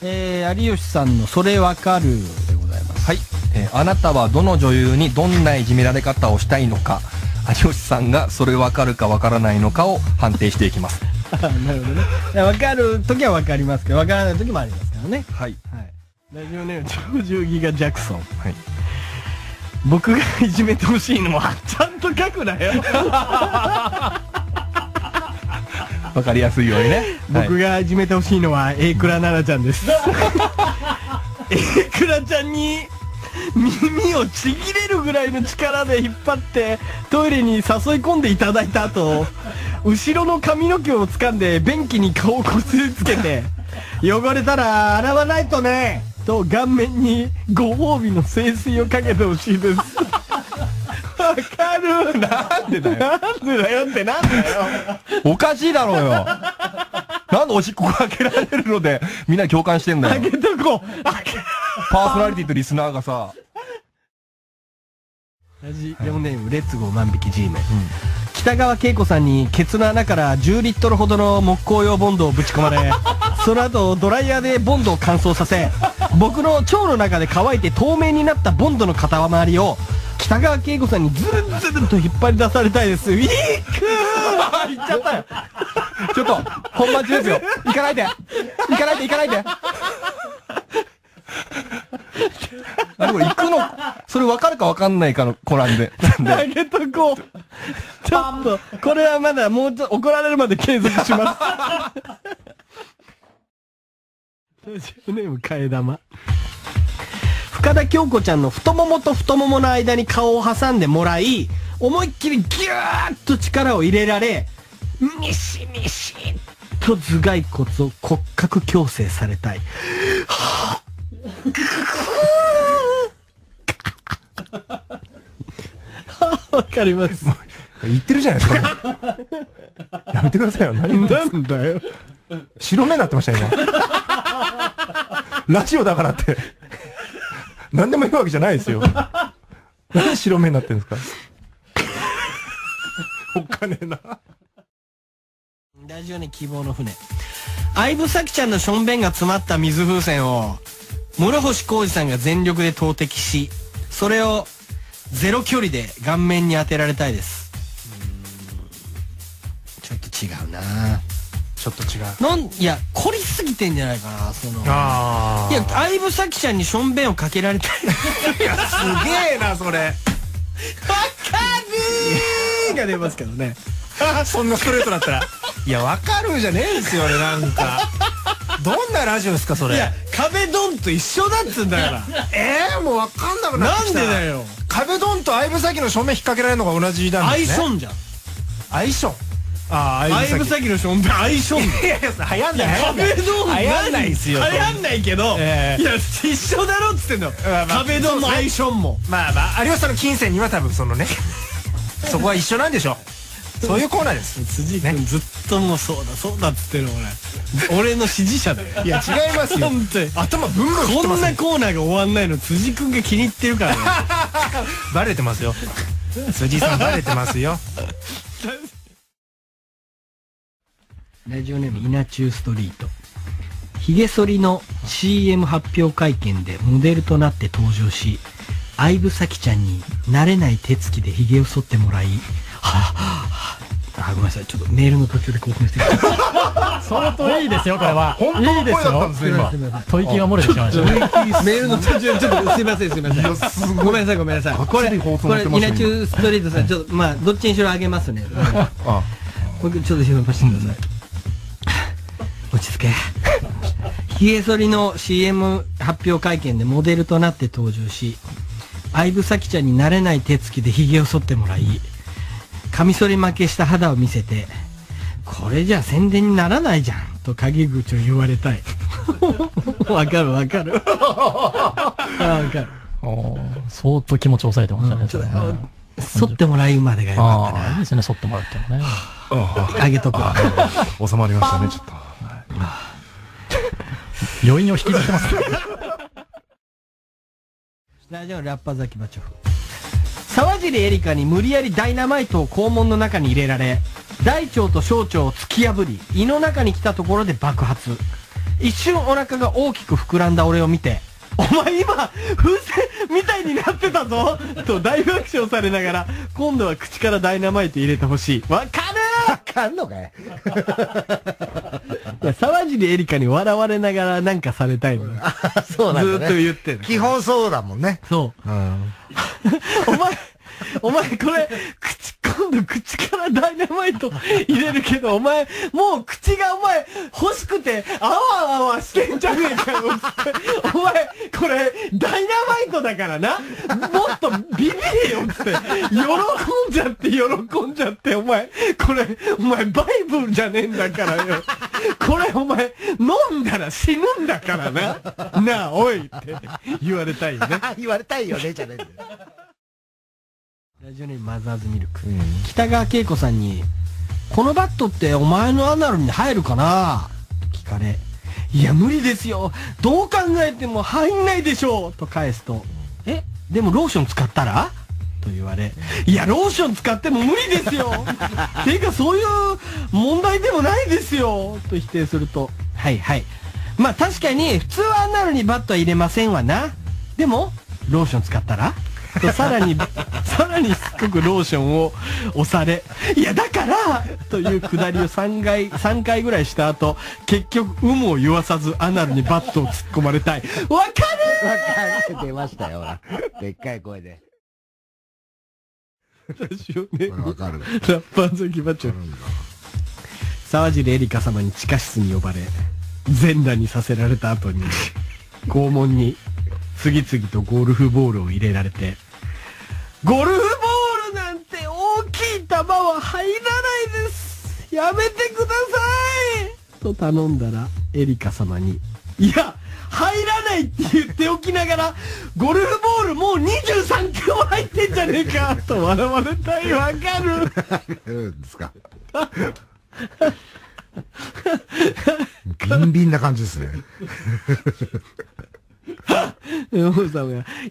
有吉さんのそれわかるでございます。はい、あなたはどの女優にどんないじめられ方をしたいのか、有吉さんがそれわかるかわからないのかを判定していきます。なるほどね。わかるときはわかりますけど、わからないときもありますからね。はい。はい。ラジオネーム超10ギガジャクソン。はい。僕がいじめてほしいのもちゃんと書くなよ。わかりやすいようにね。僕がいじめてほしいのは A 倉奈々ちゃんです。A 倉ちゃんに耳をちぎれるぐらいの力で引っ張ってトイレに誘い込んでいただいた後、後ろの髪の毛を掴んで便器に顔をこすりつけて、汚れたら洗わないとねと顔面にご褒美の清水をかけてほしいです。わかる。なんでだよ。なんでだよってなんだよ。おかしいだろうよ。なんでおしっこが開けられるのでみんな共感してんだよ。開けとこう。パーソナリティとリスナーがさ。ラジオネームレッツゴー万引き G メン。北川景子さんにケツの穴から10リットルほどの木工用ボンドをぶち込まれ、その後ドライヤーでボンドを乾燥させ、僕の腸の中で乾いて透明になったボンドの片回りを北川景子さんにズルズルと引っ張り出されたいです。いくー行っちゃったよ。ちょっと本番中ですよ。行かないで行かないで行かないで。あれこれ行くの、それ分かるか分かんないかのコラムで。あげとこう。ちょっとこれはまだもうちょっと怒られるまで継続します。ねえ、替え玉。深田恭子ちゃんの太ももと太ももの間に顔を挟んでもらい、思いっきりギューッと力を入れられ、ミシミシッと頭蓋骨を骨格矯正されたい。はぁわかります。言ってるじゃないですか。やめてくださいよ。何なんだよ。白目になってました今。ラジオだからって何でも言うわけじゃないですよ。何で白目になってるんですか。お金な。ラジオに希望の船。相武咲ちゃんのしょんべんが詰まった水風船を諸星浩二さんが全力で投擲し、それをゼロ距離で顔面に当てられたいです。ちょっと違うな。ちょっと違う。いや、凝りすぎてんじゃないかな、その。ああ。いや、相武咲ちゃんにしょんべんをかけられたい。いや、すげえな、それ。わかるーが出ますけどね。そんなストレートだったら。いや、わかるじゃねえですよ、俺なんか。どんなラジオですか、それ。いや、壁ドンと一緒だっつうんだから。もうわかんなくなってきた。なんでだよ。壁ドンと相武咲のしょんべん引っ掛けられるのが同じなんですね。相性じゃん。相性。相武咲のしょんべん相性。いやいや、はやんないはやんないはやんないですよ。はやんないけど、いや一緒だろっつってんの。壁ドンも相性も。まあまあ有吉さんの金銭には多分そのね、そこは一緒なんでしょ。そういうコーナーです。辻君ずっともうそうだそうだっつってるの。俺の支持者だよ。いや違いますよ。頭ブンブン振ってます。こんなコーナーが終わんないの辻君が気に入ってるからね。バレてますよ辻さん、バレてますよ。ラジオネーム稲中ストリート。ヒゲ剃りの CM 発表会見でモデルとなって登場し、相武咲ちゃんに慣れない手つきでヒゲを剃ってもらい、ごめんなさい、ちょっとメールの途中で興奮してきた。相当いいですよ、これは。本当にいいですよ。すいません。吐息が漏れてしまいました。メールの途中でちょっとすいません、すいません。ごめんなさい、ごめんなさい。これ稲中ストリートさん、ちょっとまあどっちにしろあげますね。これちょっと心配してください。落ち着け。ひげ剃りの CM 発表会見でモデルとなって登場し、相武咲ちゃんに慣れない手つきでひげを剃ってもらい、カミソリ負けした肌を見せて、これじゃ宣伝にならないじゃんと陰口を言われたい。わかるわかる。わかる。相当気持ち抑えてましたね。剃ってもらうまでがよかったな。いいですね、剃ってもらってもね。あげとこう。収まりましたね、ちょっと。余韻を引き出してます。ラジオラッパザキバチョフ。沢尻エリカに無理やりダイナマイトを肛門の中に入れられ、大腸と小腸を突き破り胃の中に来たところで爆発。一瞬お腹が大きく膨らんだ俺を見て、お前今風船みたいになってたぞと大爆笑されながら、今度は口からダイナマイト入れてほしい。わかるー。わかんのかい沢尻エリカに笑われながらなんかされたいの。あ、そうなんだね。ずっと言ってる。基本そうだもんね。そう。うん、お前これ、今度口からダイナマイト入れるけど、お前、もう口がお前欲しくて、あわあわしてんじゃねえかよ。お前、これ、ダイナマイトだからな。もっとビビれよって。喜んじゃって、お前、これ、お前バイブルじゃねえんだからよ。これお前、飲んだら死ぬんだからな。なあ、おいって言われたいよね。言われたいよね、じゃねえんだよ。ラジオネームマザーズミルク、北川景子さんに「このバットってお前のアナルに入るかな?」と聞かれ「いや無理ですよ、どう考えても入んないでしょう」と返すと「えでもローション使ったら?」と言われ「いやローション使っても無理ですよていうかそういう問題でもないですよ」と否定すると「はいはい、まあ確かに普通はアナルにバットは入れませんわな。でもローション使ったら?」とさらにしつこくローションを押され「いやだから!」というくだりを3回ぐらいした後、結局有無を言わさずアナルにバットを突っ込まれたい。わかる!わかる!出ましたよ、ほらでっかい声で。ラジオネームラッパーズキバッチョ。沢尻エリカ様に地下室に呼ばれ全裸にさせられた後に拷問に次々とゴルフボールを入れられて、ゴルフボールなんて大きい球は入らないです、やめてくださいと頼んだら、エリカ様にいや入らないって言っておきながらゴルフボールもう23球入ってんじゃねえかと笑われたい。わかるんですかビンビンな感じですね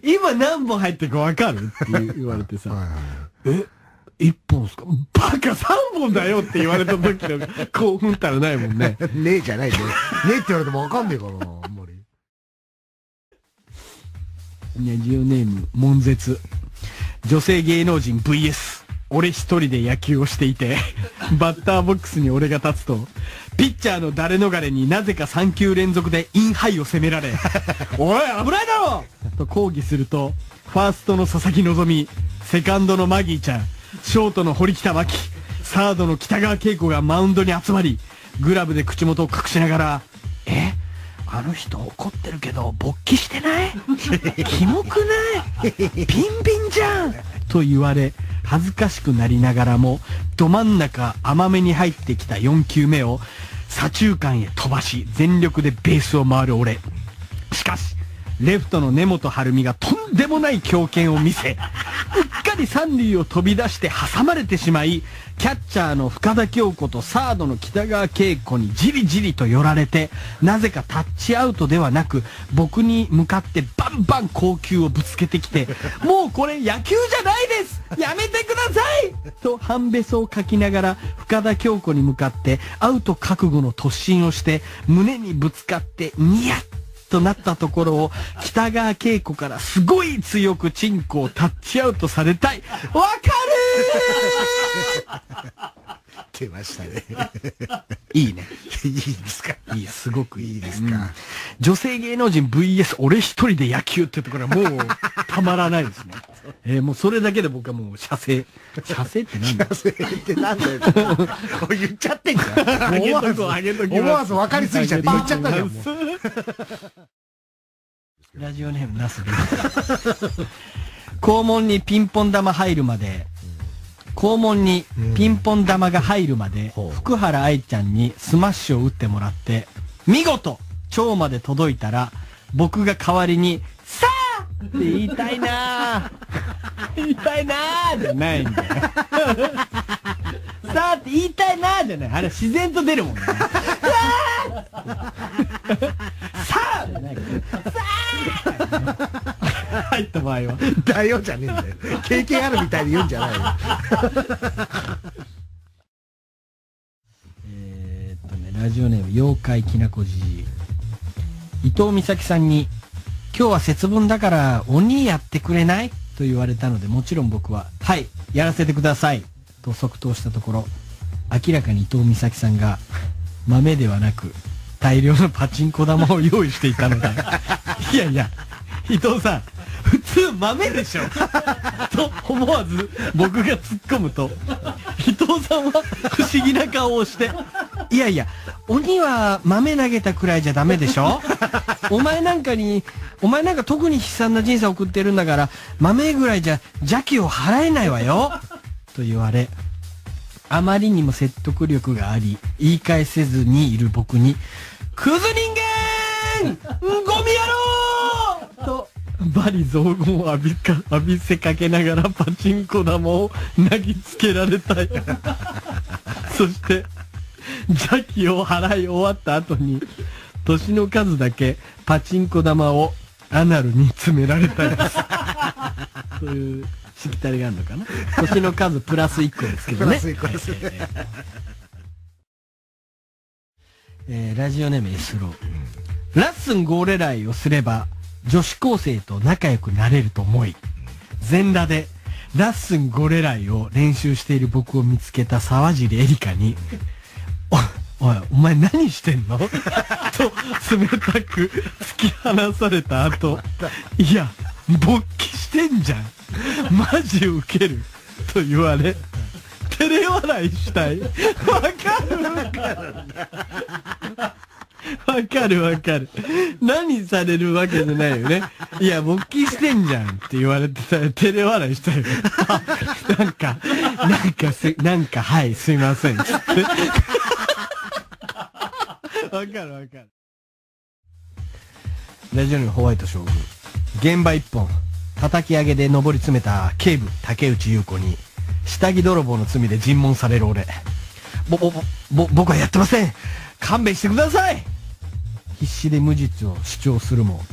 今何本入ってるか分かるって言われてさ「え1本っすか?バカ3本だよ」って言われた時の興奮たらないもんね。ねえじゃないねえって言われても分かんねえからな、あんまり。ジオネーム悶絶、女性芸能人 VS 俺一人で野球をしていてバッターボックスに俺が立つとピッチャーの誰逃れになぜか3球連続でインハイを攻められ「おい危ないだろ!」と抗議すると、ファーストの佐々木希、セカンドのマギーちゃん、ショートの堀北真希、サードの北川景子がマウンドに集まり、グラブで口元を隠しながら「えあの人怒ってるけど勃起してない?キモくない?ビンビンじゃん!」と言われ、恥ずかしくなりながらもど真ん中甘めに入ってきた4球目を左中間へ飛ばし、全力でベースを回る俺。しかしレフトの根本晴美がとんでもない強肩を見せ、うっかり三塁を飛び出して挟まれてしまい、キャッチャーの深田恭子とサードの北川景子にじりじりと寄られて、なぜかタッチアウトではなく僕に向かってバンバン硬球をぶつけてきて「もうこれ野球じゃないです、やめてください!」と半べそをかきながら深田恭子に向かってアウト覚悟の突進をして、胸にぶつかってニヤッとなったところを北川景子からすごい強くチンコをタッチアウトされたい。わかるー。出ましたねいいねいいですか、いい、すごくいいですか、うん、女性芸能人 VS 俺一人で野球ってところはもうたまらないですねもうそれだけで僕はもう射精。射精ってなんだよ。射精ってなんだよ。言っちゃってんじゃん。思わず分かりすぎちゃって言っちゃったじゃん。ラジオネームなすび。肛門にピンポン玉が入るまで、福原愛ちゃんにスマッシュを打ってもらって、見事腸まで届いたら、僕が代わりに、さあって言いたいなぁ言いたいなぁじゃないんだよさあって言いたいなぁじゃない、あれ自然と出るもんねさあじゃないからさあ入った場合はだよじゃねえんだよ、経験あるみたいに言うんじゃないよラジオネーム妖怪きなこじじい、伊藤美咲さんに、今日は節分だから鬼やってくれないと言われたので、もちろん僕は、はい、やらせてくださいと即答したところ、明らかに伊藤美咲さんが豆ではなく大量のパチンコ玉を用意していたのでいやいや、伊藤さん普通豆でしょと思わず僕が突っ込むと、伊藤さんは不思議な顔をして、いやいや、鬼は豆投げたくらいじゃダメでしょお前なんか特に悲惨な人生送ってるんだから、豆ぐらいじゃ邪気を払えないわよと言われ、あまりにも説得力があり、言い返せずにいる僕に、クズ人間ゴミ野郎と罵詈雑言を浴びせかけながらパチンコ玉を投げつけられたいそして邪気を払い終わった後に、年の数だけパチンコ玉をアナルに詰められたいですというしきたりがあるのかな。年の数プラス1個ですけどね。ラジオネーム S ロー、ラッスンゴーレライをすれば女子高生と仲良くなれると思い、全裸でラッスンゴレライを練習している僕を見つけた沢尻エリカに、お前何してんのと冷たく突き放された後、いや、勃起してんじゃん、マジウケると言われ、照れ笑いしたい。わかる。何されるわけじゃないよね。いや、勃起してんじゃんって言われてたら、照れ笑いしたよね。なんか、はい、すいません。わかる。ラジオのホワイト将軍。現場一本、叩き上げで上り詰めた警部、竹内優子に、下着泥棒の罪で尋問される俺。僕はやってません。勘弁してください。必死で無実を主張するも、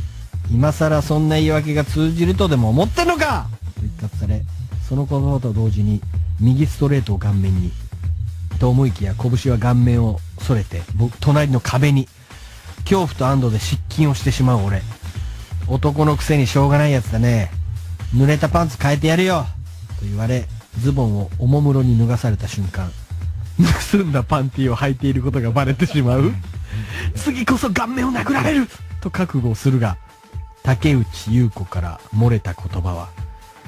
今さらそんな言い訳が通じるとでも思ってんのかと一喝され、その言葉と同時に右ストレートを顔面にと思いきや、拳は顔面をそれて隣の壁に、恐怖と安堵で失禁をしてしまう俺。男のくせにしょうがないやつだね、濡れたパンツ変えてやるよと言われ、ズボンをおもむろに脱がされた瞬間、盗んだパンティを履いていることがバレてしまう次こそ顔面を殴られると覚悟をするが、竹内優子から漏れた言葉は、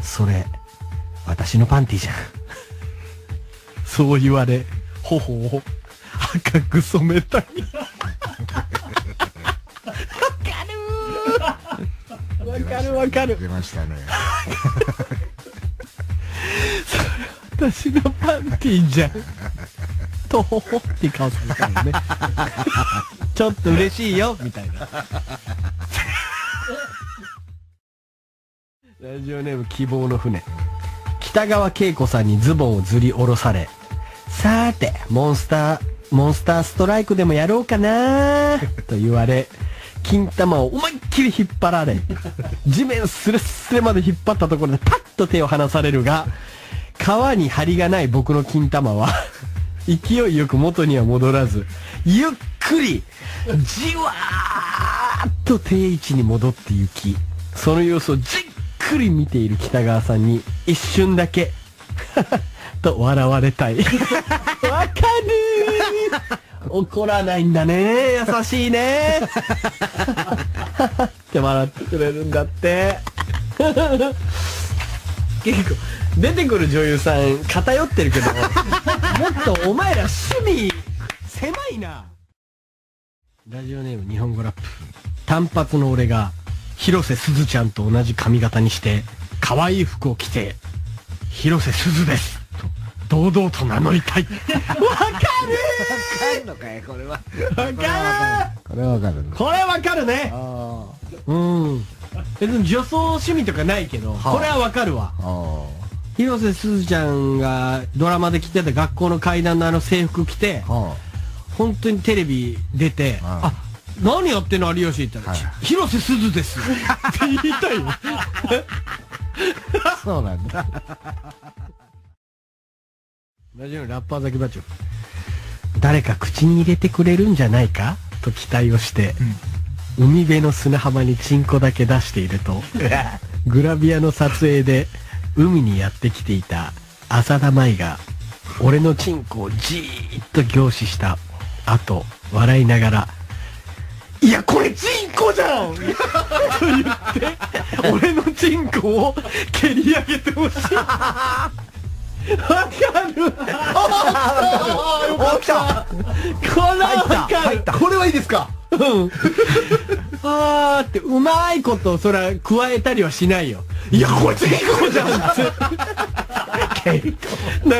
それ私のパンティじゃんそう言われ、頬を赤く染めたいわかる出ましたねそれ私のパンティじゃんとほほって顔されたのねちょっと嬉しいよみたいなラジオネーム希望の船。北川景子さんにズボンをずり下ろされ、さーてモンスターストライクでもやろうかなと言われ、金玉を思いっきり引っ張られ、地面スレスレまで引っ張ったところでパッと手を離されるが、皮に張りがない僕の金玉は勢いよく元には戻らず、ゆっくりじわーっと定位置に戻ってゆき、その様子をじっくり見ている北川さんに一瞬だけと笑われたいわかるー怒らないんだねー、優しいねーって笑ってくれるんだって結構出てくる女優さん偏ってるけどもっとお前ら趣味狭いな。ラジオネーム日本語ラップ。短髪の俺が広瀬すずちゃんと同じ髪型にして可愛い服を着て、広瀬すずですと堂々と名乗りたいわかるのかい、これはわかるね。別に女装趣味とかないけど、これはわかるわ。広瀬すずちゃんがドラマで着てた学校の階段のあの制服着て、本当にテレビ出て、あ、何やってんの有吉って言ったら、広瀬すずですって言いたいよそうなんだ。ラジオのラッパー崎バチョ。誰か口に入れてくれるんじゃないかと期待をして、海辺の砂浜にチンコだけ出していると、グラビアの撮影で海にやってきていた浅田舞が俺のチンコをじーっと凝視したあと笑いながら、いやこれチンコじゃんと言って俺のチンコを蹴り上げてほしい。わかる。あ、来た。これは分かる。これはいいですか。うん。あーってうまいことそら加えたりはしないよ。いやこれチンコじゃん。な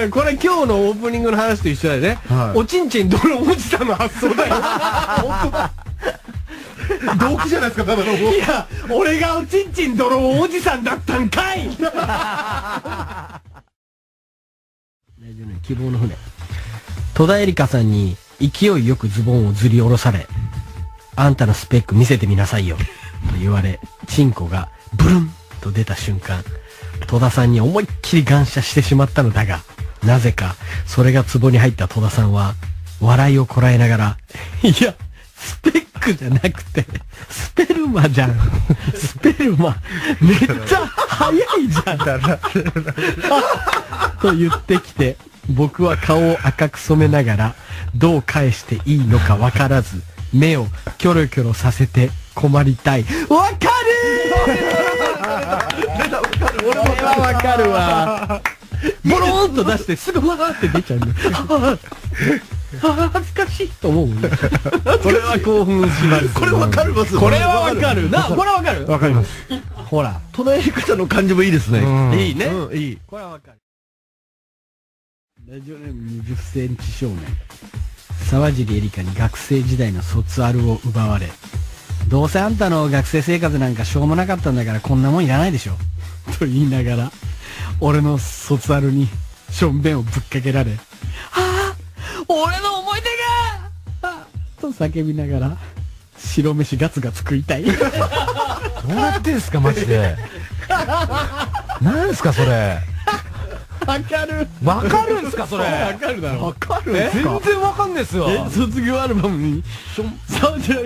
んかこれ今日のオープニングの話と一緒だよね。はい、おちんちんどれおじさんの発想だよ。本当だ。動機じゃないですか、ただの。いや、俺がおちんちん泥棒おじさんだったんかい。希望の船。戸田恵梨香さんに勢いよくズボンをずり下ろされ、あんたのスペック見せてみなさいよと言われ、チンコがブルンと出た瞬間、戸田さんに思いっきり感謝してしまったのだが、なぜかそれがツボに入った戸田さんは笑いをこらえながら、いやスペックじゃなくてスペルマじゃん、スペルマめっちゃ早いじゃんと言ってきて、僕は顔を赤く染めながらどう返していいのかわからず目をキョロキョロさせて困りたい。わかるー。出た。分かる。俺はわかるわ。ボローンと出してすぐわーって出ちゃうの。恥ずかしいと思う。これは興奮します。これわかります。これはわかるな。これはわかる。わかります。ほら、戸田恵梨香ちゃんの感じもいいですね。いいね、いい。これはわかる。ラジオネーム20センチ少年。沢尻エリカに学生時代の卒アルを奪われ、どうせあんたの学生生活なんかしょうもなかったんだからこんなもんいらないでしょと言いながら俺の卒アルにしょんべんをぶっかけられ、ああ俺の思い出がと叫びながら白飯ガツガツ食いたい。どうなってんすかマジで。なんすかそれ。わかる。わかるんすかそれ。わかるだろ。わかる。全然わかんないですよ。卒業アルバムに沢尻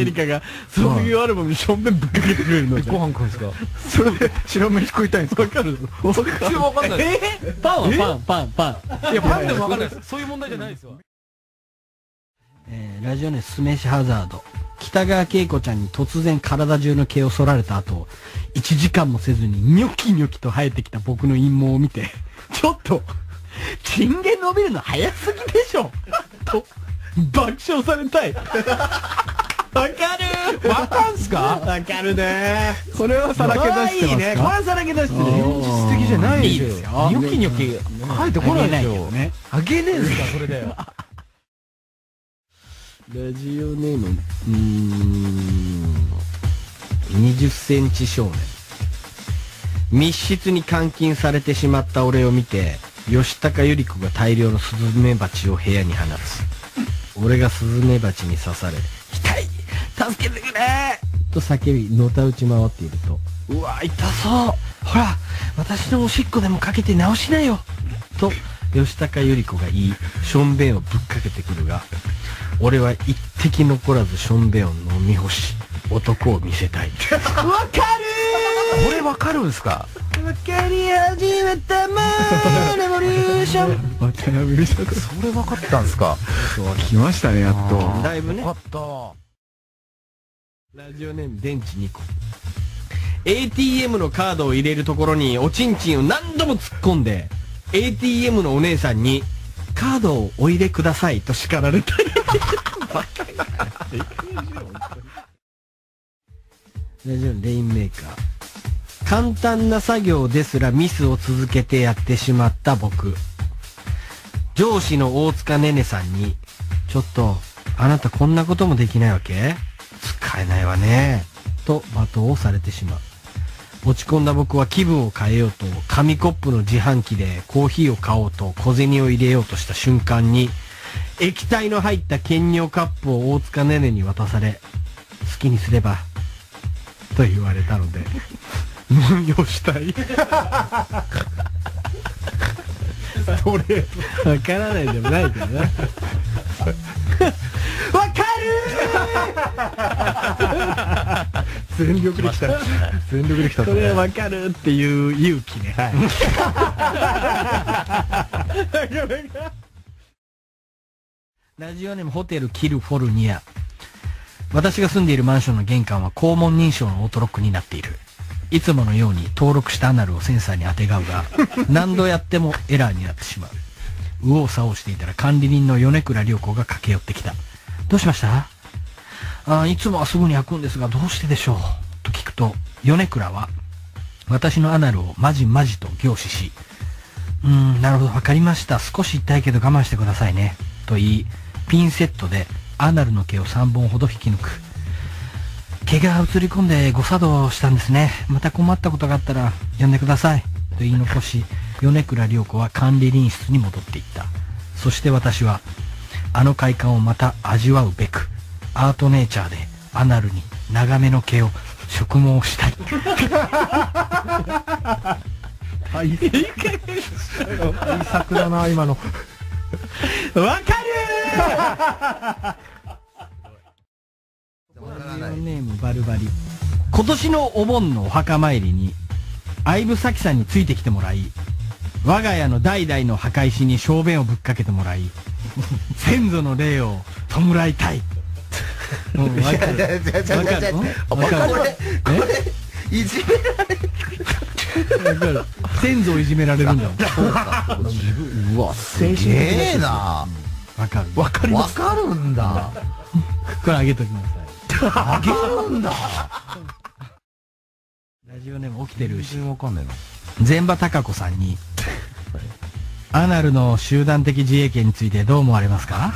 エリカが卒業アルバムにしょんべんぶっかけてくれるの。ご飯食うんすかそれで。白飯食いたいんですか。わかる。それ全然わかんない。パンはパンパンパン。いやパンでもわかんないです。そういう問題じゃないですよ。ラジオネームスメシハザード。北川景子ちゃんに突然体中の毛を剃られた後、1時間もせずにニョキニョキと生えてきた僕の陰毛を見て、ちょっとチン毛伸びるの早すぎでしょと爆笑されたい。わかる。わかんすか。わかるね。これはさらけ出してますか。いいね。これはさらけ出してる。現実的じゃないですよ。ニョキニョキ生えてこないでしょ。あげねえんすかそれだよ。ラジオネーム20センチ少年。密室に監禁されてしまった俺を見て吉高由里子が大量のスズメバチを部屋に放つ。俺がスズメバチに刺され「痛い助けてくれ!」と叫びのたうち回っていると「うわ痛そう、ほら私のおしっこでもかけて直しなよ」と吉高由里子が言いしょんべんをぶっかけてくるが、俺は一滴残らずしょんべんを飲み干し男を見せたい。わかるー。これわかるんすか。わかり始めたまーレボリューション。渡辺美里。それわかったんすか。そう来ましたねやっと。だいぶね。わかった。ラジオネーム電池2個。ATM のカードを入れるところにおちんちんを何度も突っ込んで ATM のお姉さんにカードをお入れくださいと叱られたり。ラジオレインメーカー。簡単な作業ですらミスを続けてやってしまった僕。上司の大塚ねねさんに「ちょっとあなたこんなこともできないわけ?使えないわね」と罵倒されてしまう。落ち込んだ僕は気分を変えようと紙コップの自販機でコーヒーを買おうと小銭を入れようとした瞬間に液体の入った兼尿カップを大塚ねねに渡され、好きにすればと言われたので飲みをしたい。それわからないでもないけどな。わかる全力できた、全力できた。それ分かるっていう勇気ね。ラジオネームホテルキルフォルニア。私が住んでいるマンションの玄関は肛門認証のオートロックになっている。いつものように登録したアナルをセンサーにあてがうが、何度やってもエラーになってしまう。右往左往していたら管理人の米倉涼子が駆け寄ってきた。どうしました？いつもはすぐに開くんですが、どうしてでしょうと聞くと、米倉は私のアナルをまじまじと凝視し、なるほど、わかりました。少し痛いけど我慢してくださいね。と言い、ピンセットでアナルの毛を3本ほど引き抜く。毛が映り込んで誤作動したんですね。また困ったことがあったら呼んでください。と言い残し、米倉涼子は管理人室に戻っていった。そして私は、あの快感をまた味わうべく、アートネイチャーでアナルに長めの毛を植毛したい。大作だな、今の。わかるー。ネームバルバリ。今年のお盆のお墓参りに相武咲さんについてきてもらい、我が家の代々の墓石に小便をぶっかけてもらい、先祖の霊を弔いたい。もう分かる。分かる。分かる。これいじめられる。先祖をいじめられるんだもん。うわ、すげえな。分かる。分かります。分かるんだ。これあげときます。あげるんだ。ラジオネーム起きてるし。全場貴子さんにアナルの集団的自衛権についてどう思われますか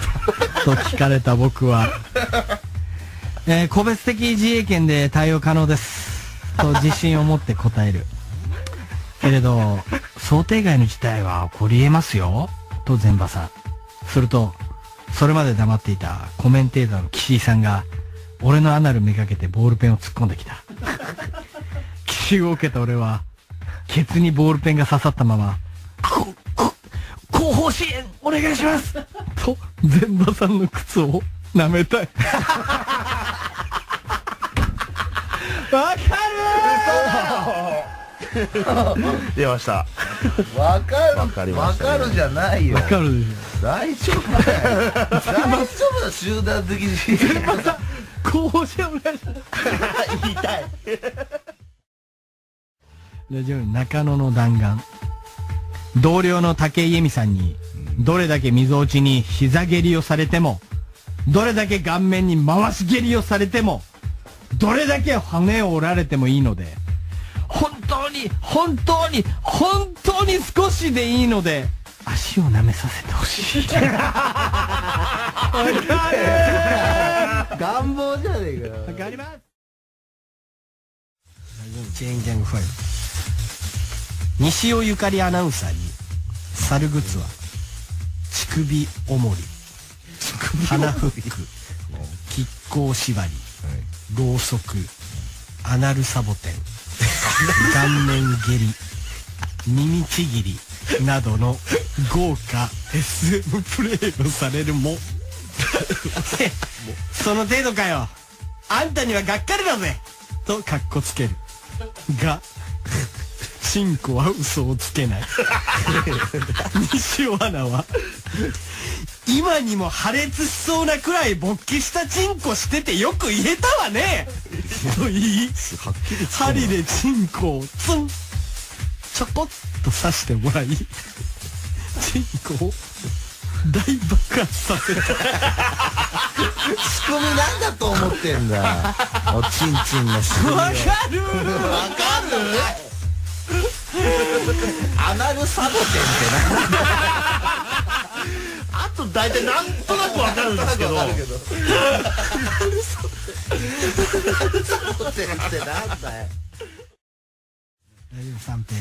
と聞かれた僕は、個別的自衛権で対応可能ですと自信を持って答えるけれど、想定外の事態は起こり得ますよと全場さん。するとそれまで黙っていたコメンテーターの岸井さんが俺のアナルめがけてボールペンを突っ込んできた。奇襲を受けた俺はケツにボールペンが刺さったまま、後方支援お願いしますと全場さんの靴を舐めたい。わかるー。出ました。わかる。わかりましたね。わかるじゃないよ。わかるでしょ。大丈夫だよ。大丈夫だ。集団的に全場さん後方支援お願いします。言いたい。ラジオ中野の弾丸。同僚の武井絵美さんにどれだけ溝落ちに膝蹴りをされても、どれだけ顔面に回し蹴りをされても、どれだけ骨を折られてもいいので、本当に本当に本当に少しでいいので足を舐めさせてほしい。願望じゃねえか。わかります。チェーンギャング5。西尾ゆかりアナウンサーに猿グッズは乳首おもり、鼻フック、亀甲縛り、ろうそく、アナルサボテン、顔面蹴り、耳ちぎりなどの豪華 SM プレイをされるもその程度かよ、あんたにはがっかりだぜとかっこつけるが、チンコは嘘をつけない。西尾アナは今にも破裂しそうなくらい勃起したチンコしててよく言えたわねと言い、針でチンコをツンちょこっと刺してもらい、チンコを大爆発させた。仕組みなんだと思ってんだ。おちんちんの仕組み。わかる。わかる。アナルサボテンってあと大体なんとなくわかるんですけど、アナルサボテンってなんだよ。大丈夫三平。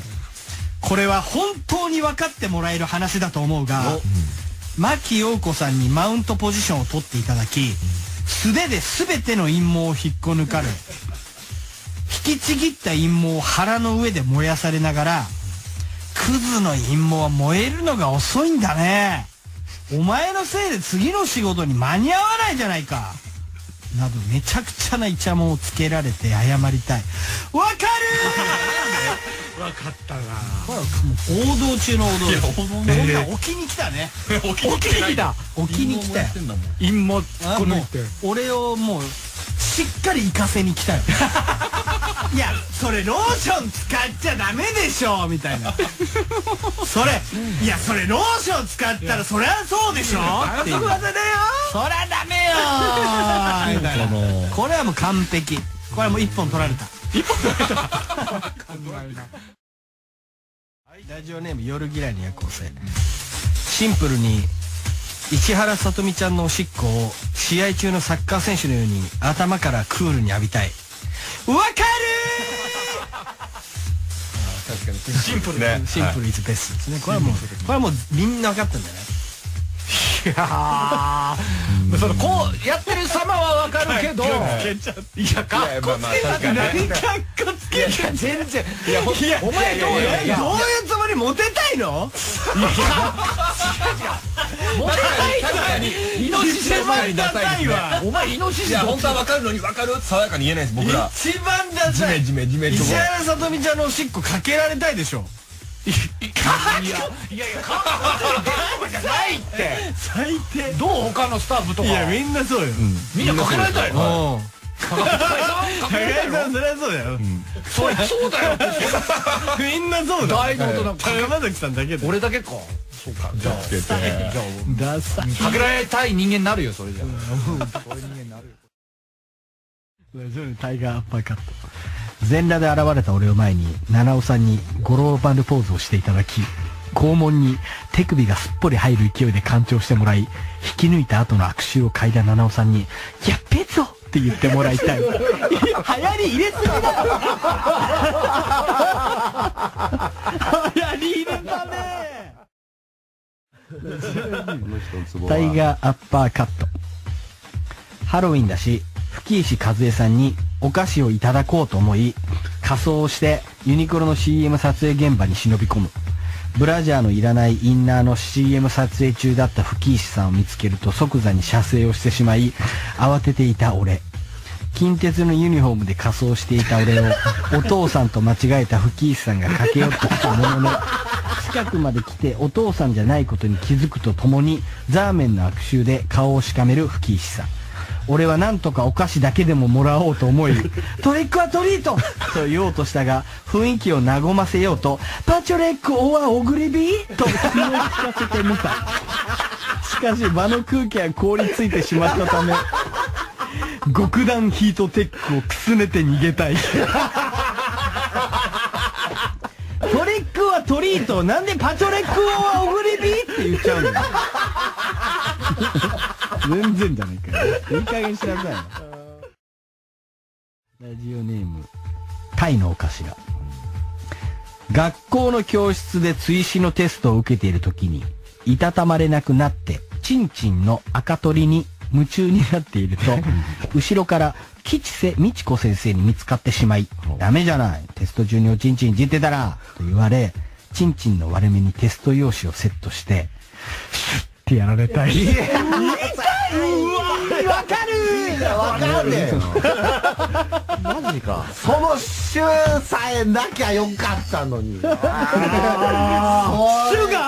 これは本当に分かってもらえる話だと思うが、牧陽子さんにマウントポジションを取っていただき、素手で全ての陰謀を引っこ抜かる。引きちぎった陰謀を腹の上で燃やされながら、クズの陰謀は燃えるのが遅いんだね。お前のせいで次の仕事に間に合わないじゃないか。などめちゃくちゃなイチャモンをつけられて謝りたい。わかるーわかったな。これはもう王道中の王道です。いや王道、置きに来たね。置きに来た、置きに来たよ。陰謀この俺をもうしっかり行かせに来たよ。いやそれローション使っちゃダメでしょみたいな。それいやそれローション使ったらそりゃそうでしょっていう。そりゃダメよみたいな。これはもう完璧。これはもう一本取られた。一本取られた。ラジオネーム夜嫌いの夜行性。シンプルに市原さとみちゃんのおしっこを試合中のサッカー選手のように頭からクールに浴びたい。わかるー。確かにシンプルね。シンプルイズベストですね。これはもうみんな分かったんだね。いやーそのこうやってる様は分かるけど、いやかっこつけたって何かっこつけたって全然。いやお前どういうつもり？モテたいの？モテたいのにイノシシの前にダサいわ。お前イノシシ本当は分かるのに分かる爽やかに言えないです僕ら。一番ダサい。ジメジメジメ。石原さとみちゃんのおしっこかけられたいでしょ。いやカッコじゃないって最低。どう他のスタッフとか。いやみんなそうよ。みんなかけられたいの。かけられたいの。そりゃそうだよ。そりゃそうだよ。みんなそうだ。大の大人。山崎さんだけだ。俺だけか。そうか。じゃあダサい。かけられたい人間になるよそれじゃ。そういう人間になるよ。タイガーアッパーカット。全裸で現れた俺を前に七尾さんに五郎丸ポーズをしていただき、肛門に手首がすっぽり入る勢いで干潮してもらい、引き抜いた後の握手を嗅いだ七尾さんに「やっべえぞ!」って言ってもらいたい。流行り入れすぎだ流行り入れたね。タイガーアッパーカット。ハロウィンだし吹石和恵さんにお菓子をいただこうと思い、仮装をしてユニクロの CM 撮影現場に忍び込む。ブラジャーのいらないインナーの CM 撮影中だった吹石さんを見つけると即座に射精をしてしまい、慌てていた俺。近鉄のユニフォームで仮装していた俺をお父さんと間違えた吹石さんが駆け寄ってきたものの、近くまで来てお父さんじゃないことに気づくとともにザーメンの悪臭で顔をしかめる吹石さん。俺はなんとかお菓子だけでももらおうと思い「トリックはトリート!」と言おうとしたが、雰囲気を和ませようと「パチョレックオアオグリビー!」と気を利かせてみた。しかし場の空気は凍りついてしまったため、極暖ヒートテックをくすねて逃げたい。トリックはトリートなんでパチョレックオアオグリビーって言っちゃうんだよ。全然じゃないからいい加減しなさい。ラジオネームタイのお頭。学校の教室で追試のテストを受けている時にいたたまれなくなってチンチンの赤鳥に夢中になっていると、後ろから吉瀬美智子先生に見つかってしまい「ダメじゃない、テスト中におちんちんいじってたら」と言われ、チンチンの割れ目にテスト用紙をセットしてシュッってやられたい。痛い。わかる。マジか。その週さえなきゃよかったのに。週が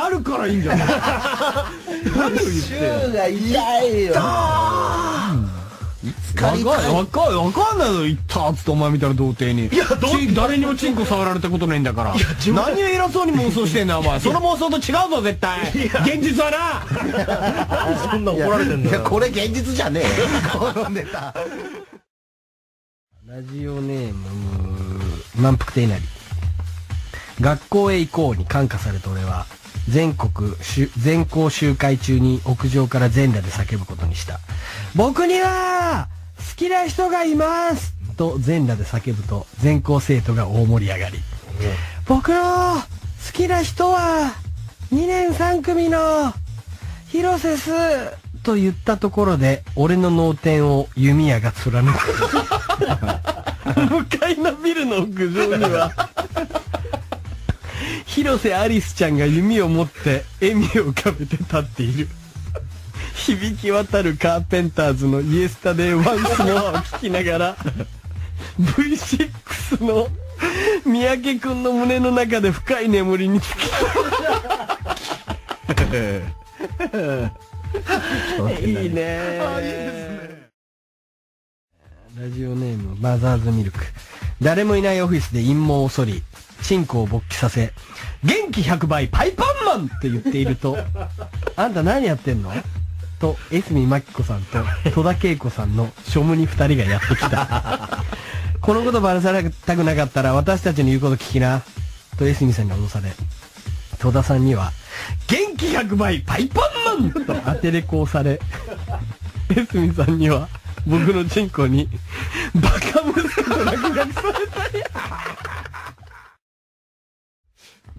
あるからいいんじゃない。週が痛いよ。わかんないの行ったっつってお前みたいな童貞に、いや誰にもチンコ触られたことないんだから、何を偉そうに妄想してんだお前。その妄想と違うぞ絶対。現実はな。そんな怒られてんの。いやこれ現実じゃねえ。このネタ。ラジオネーム満腹亭なり。学校へ行こうに感化された俺は全校集会中に屋上から全裸で叫ぶことにした。僕には好きな人がいますと全裸で叫ぶと、全校生徒が大盛り上がり、僕の好きな人は2年3組の広瀬すと言ったところで、俺の脳天を弓矢が貫く。向かいのビルの屋上には広瀬アリスちゃんが弓を持って笑みを浮かべて立っている。響き渡るカーペンターズのイエスタデーワンスモアを聞きながらV6 の三宅くんの胸の中で深い眠りにつきいいね、あ、いいですね。ラジオネームマザーズミルク。誰もいないオフィスで陰謀を剃りチンコを勃起させ元気100倍パイパンマンって言っているとあんた何やってんのと江角真紀子さんと戸田恵子さんの庶務に2人がやってきたこのことバラされたくなかったら私たちの言うこと聞きなと江角さんに脅され、戸田さんには元気100倍パイパンマンと当てれこうされ江角さんには僕のチンコにバカ息子と落書きされたり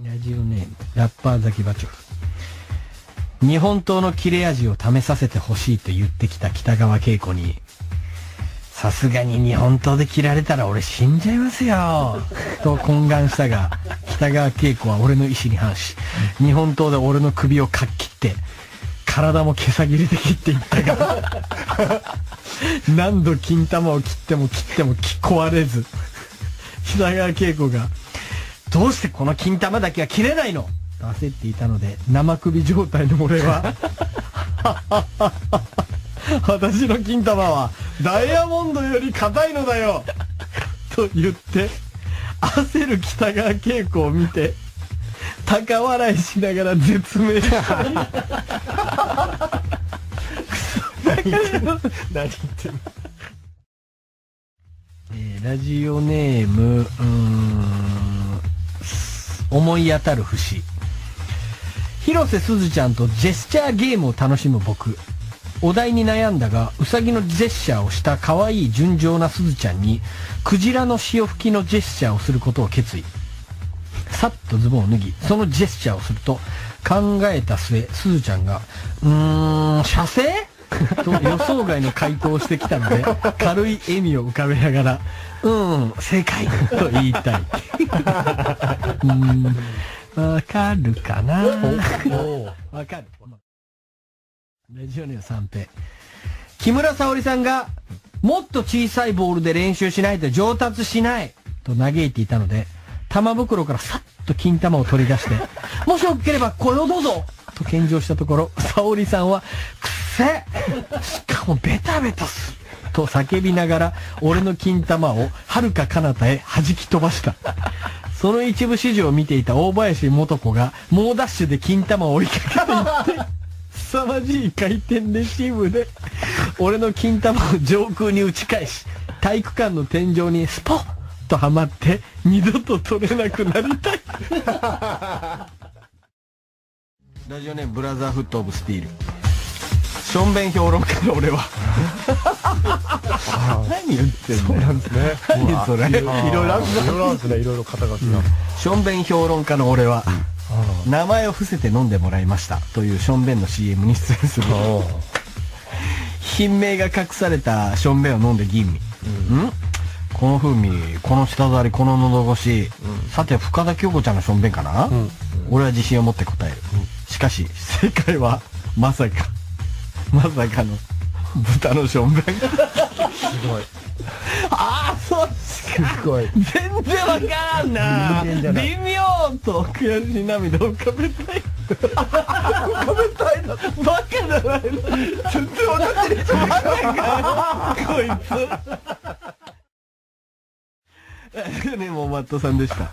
ラジオネームラッパーザキバチョフ。日本刀の切れ味を試させてほしいと言ってきた北川景子に、さすがに日本刀で切られたら俺死んじゃいますよと懇願したが、北川景子は俺の意思に反し日本刀で俺の首をかっきって体も毛さぎりで切っていったが何度金玉を切っても切っても壊れず、北川景子がどうしてこの金玉だけは切れないのと焦っていたので、生首状態の俺は私の金玉はダイヤモンドより硬いのだよと言って焦る北川景子を見て高笑いしながら絶命したり何言ってんの。ラジオネーム思い当たる節。広瀬すずちゃんとジェスチャーゲームを楽しむ僕。お題に悩んだが、ウサギのジェスチャーをした可愛い純情なすずちゃんにクジラの潮吹きのジェスチャーをすることを決意。さっとズボンを脱ぎ、そのジェスチャーをすると、考えた末、すずちゃんが射精と予想外の回答をしてきたので軽い笑みを浮かべながら正解と言いたいわかるかなわかる。ラジオネオ三平。木村沙織さんがもっと小さいボールで練習しないと上達しないと嘆いていたので、玉袋からさっと金玉を取り出してもしよければこれをどうぞと献上したところ、沙織さんはくせしかもベタベタすると叫びながら俺の金玉を遥か彼方へ弾き飛ばした。その一部始終を見ていた大林素子が猛ダッシュで金玉を追いかけていって凄まじい回転レシーブで俺の金玉を上空に打ち返し、体育館の天井にスポッとはまって二度と取れなくなりたいラジオネームブラザーフットオブスティール。しょんべん評論家の俺は何言ってんの。そうなんですね。何それ。いろいろあるんですね。いろいろ肩書きが。しょんべん評論家の俺は名前を伏せて飲んでもらいましたというしょんべんの CM に出演する。品名が隠されたしょんべんを飲んで吟味、この風味、この舌触り、この喉越し、さて深田恭子ちゃんのしょんべんかな。俺は自信を持って答える。しかし正解はまさかの豚のしょんべん。すごい。ああ、そっちか。すごい。全然わからんな。微妙と悔しい涙を浮かべたい。浮かべたいな。バカじゃないの。全然わかってる人ばっかり。こいつ。ね、もうマットさんでした。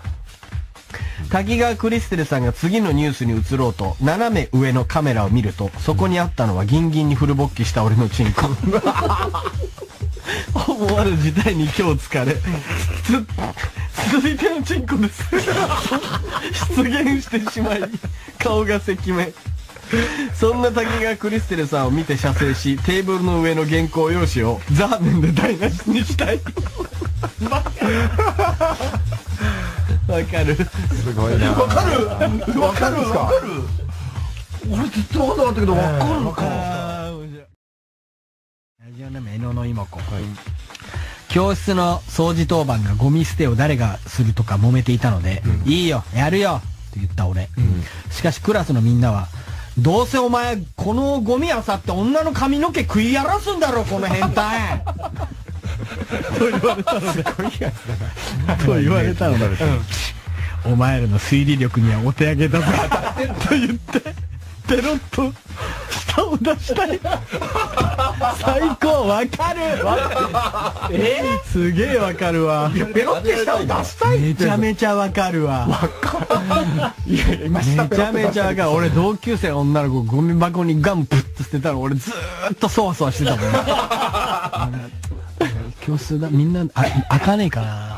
滝川クリステルさんが次のニュースに移ろうと斜め上のカメラを見ると、そこにあったのはギンギンにフル勃起した俺のチンコ思わぬ事態に今日疲れ続いてのチンコです出現してしまい顔が赤面。そんな滝川クリステルさんを見て射精し、テーブルの上の原稿用紙をザーメンで台無しにしたいわかる。すごいな。わかる。わかる。わかる。俺ずっとわかんなかったけど、わかるのか。ラジオネーム江野の妹子。教室の掃除当番がゴミ捨てを誰がするとか揉めていたので、いいよ、やるよと言った俺。しかしクラスのみんなはどうせお前このゴミ漁って女の髪の毛食い荒らすんだろこの変態と言われたのでと言われたのでお前らの推理力にはお手上げだぞと言ってペロッと舌を出したい最高わかるわすげえわかるわペロッて舌を出したいめちゃめちゃわかるわめちゃめちゃわかる俺同級生女の子ゴミ箱にガムプッと捨てたら俺ずーっとそわそわしてたもんね教室だみんなあ開かねえかな